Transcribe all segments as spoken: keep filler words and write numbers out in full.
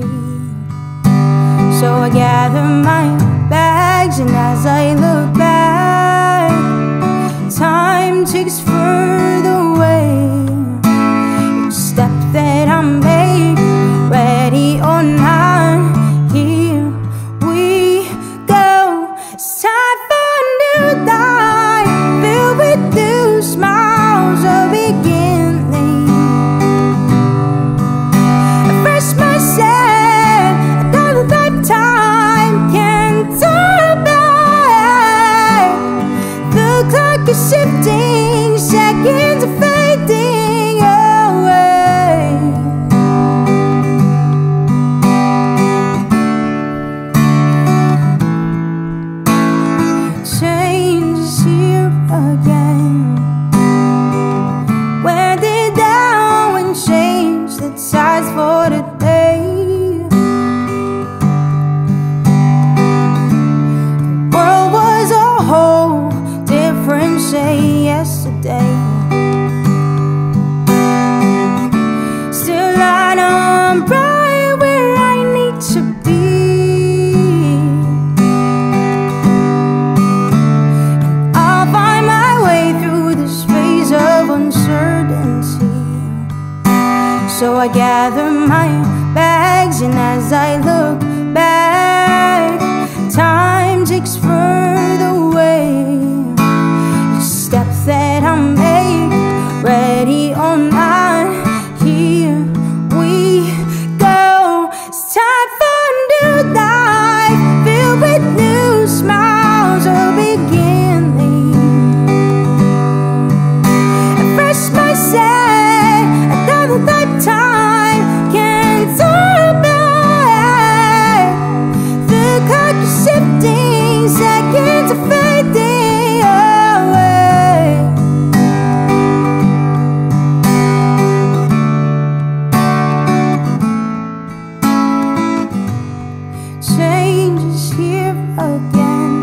see. So I gather my bags, and as I look back, time takes further away. Each step that I make, ready or not, here we go. It's time for a new life, filled with new smiles, a beginning. At first I said, another lifetime can't turn back. The clock is shifting, seconds are fading away. Change is here again. Wear it down and change the tides for today. The world was a whole different shape yesterday. Still I know I'm right where I need to be. And I'll find my way through this phase of uncertainty. So I gather my bags, and as I look back, time takes further away. Each step that I make, ready or not, here we go. It's time for a new life, filled with new smiles, a beginning. At first I said, another lifetime can't turn back. The clock is shifting, seconds are fading away. Change is here again.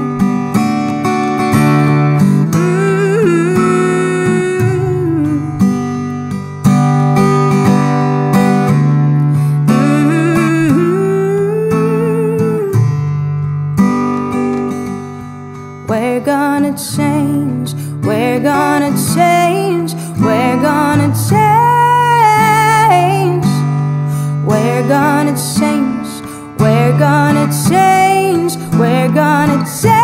We're gonna change, we're gonna change, we're gonna change. We're gonna change, we're gonna change, we're gonna change.